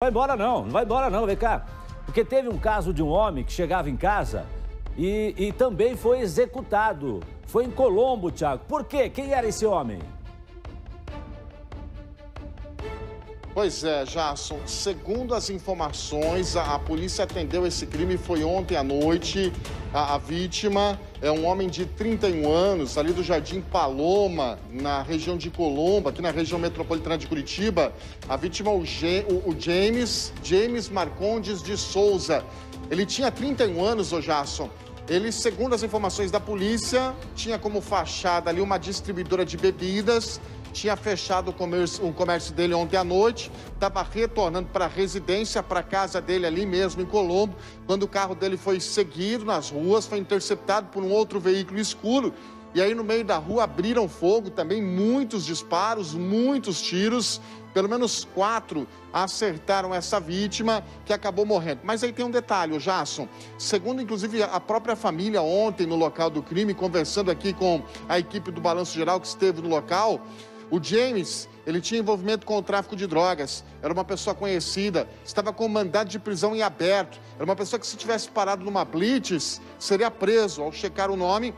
Vai embora não, não vai embora não, vem cá. Porque teve um caso de um homem que chegava em casa e também foi executado. Foi em Colombo, Thiago. Por quê? Quem era esse homem? Pois é, Jasson. Segundo as informações, a polícia atendeu esse crime, foi ontem à noite. A vítima é um homem de 31 anos, ali do Jardim Paloma, na região de Colombo, aqui na região metropolitana de Curitiba. A vítima é o James Marcondes de Souza. Ele tinha 31 anos, ô Jasson. Ele, segundo as informações da polícia, tinha como fachada ali uma distribuidora de bebidas. Tinha fechado o comércio dele ontem à noite, estava retornando para a residência, para a casa dele ali mesmo em Colombo, quando o carro dele foi seguido nas ruas, foi interceptado por um outro veículo escuro, e aí no meio da rua abriram fogo também, muitos disparos, muitos tiros, pelo menos 4 acertaram essa vítima que acabou morrendo. Mas aí tem um detalhe, o Jasson, segundo inclusive a própria família ontem no local do crime, conversando aqui com a equipe do Balanço Geral que esteve no local, o James, ele tinha envolvimento com o tráfico de drogas, era uma pessoa conhecida, estava com mandado de prisão em aberto, era uma pessoa que se tivesse parado numa blitz, seria preso. Ao checar o nome,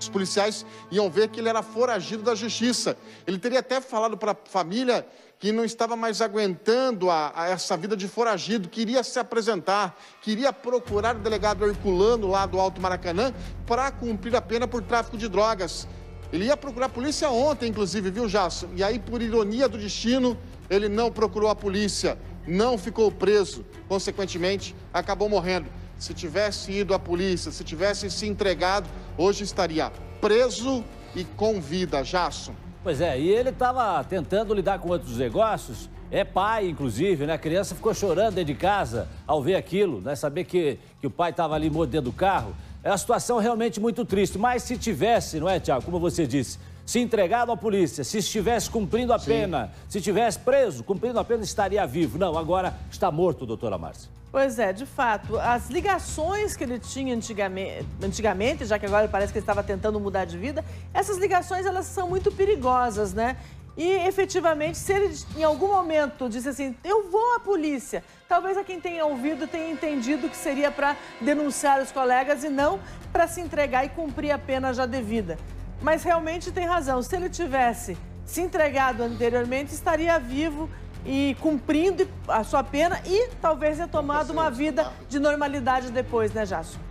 os policiais iam ver que ele era foragido da justiça. Ele teria até falado para a família que não estava mais aguentando essa vida de foragido, queria se apresentar, queria procurar o delegado Herculano lá do Alto Maracanã para cumprir a pena por tráfico de drogas. Ele ia procurar a polícia ontem, inclusive, viu, Jasson? E aí, por ironia do destino, ele não procurou a polícia, não ficou preso. Consequentemente, acabou morrendo. Se tivesse ido à polícia, se tivesse se entregado, hoje estaria preso e com vida, Jasson. Pois é, e ele estava tentando lidar com outros negócios. É pai, inclusive, né? A criança ficou chorando dentro de casa ao ver aquilo, né? Saber que o pai estava ali morto dentro do carro. É uma situação realmente muito triste, mas se tivesse, não é, Thiago, como você disse, se entregado à polícia, se estivesse cumprindo a pena, se estivesse preso, cumprindo a pena, estaria vivo. Não, agora está morto, doutora Márcia. Pois é, de fato, as ligações que ele tinha antigamente, já que agora parece que ele estava tentando mudar de vida, essas ligações, elas são muito perigosas, né? E, efetivamente, se ele em algum momento disse assim, eu vou à polícia, talvez a quem tenha ouvido tenha entendido que seria para denunciar os colegas e não para se entregar e cumprir a pena já devida. Mas realmente tem razão, se ele tivesse se entregado anteriormente, estaria vivo e cumprindo a sua pena e talvez retomado uma vida de normalidade depois, né, Jasson?